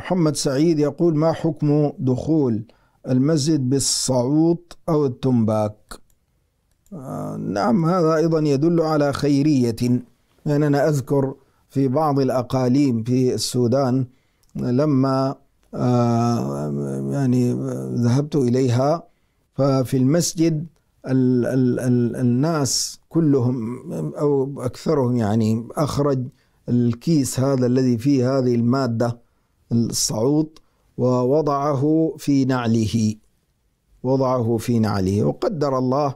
محمد سعيد يقول: ما حكم دخول المسجد بالصعوط أو التمباك؟ نعم، هذا أيضا يدل على خيرية. يعني أنا أذكر في بعض الأقاليم في السودان لما يعني ذهبت إليها، ففي المسجد الناس كلهم أو أكثرهم يعني أخرج الكيس هذا الذي فيه هذه المادة الصعوط ووضعه في نعله، وقدر الله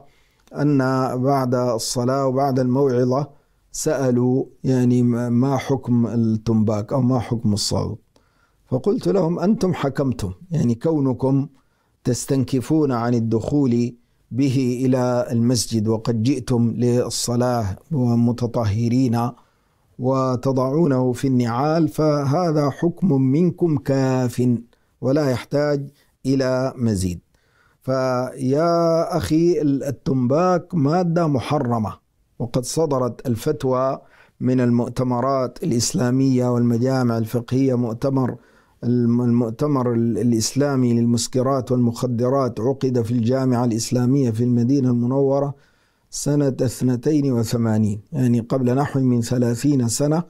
أن بعد الصلاة وبعد الموعظة سألوا يعني ما حكم التمباك أو ما حكم الصعوط، فقلت لهم: أنتم حكمتم، يعني كونكم تستنكفون عن الدخول به إلى المسجد وقد جئتم للصلاة ومتطهرين وتضعونه في النعال، فهذا حكم منكم كاف ولا يحتاج إلى مزيد. فيا أخي، التمباك مادة محرمة، وقد صدرت الفتوى من المؤتمرات الإسلامية والمجامع الفقهية، المؤتمر الإسلامي للمسكرات والمخدرات عقد في الجامعة الإسلامية في المدينة المنورة سنة 82، يعني قبل نحو من 30 سنة،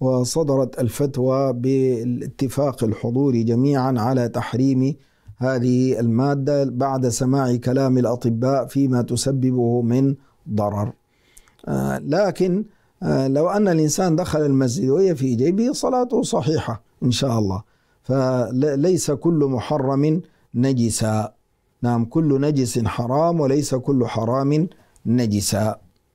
وصدرت الفتوى بالاتفاق الحضوري جميعا على تحريم هذه المادة بعد سماع كلام الأطباء فيما تسببه من ضرر. لكن لو أن الإنسان دخل المسجد وهي في جيبه صلاته صحيحة إن شاء الله، فليس كل محرم نجسا. نعم، كل نجس حرام وليس كل حرام نجسا.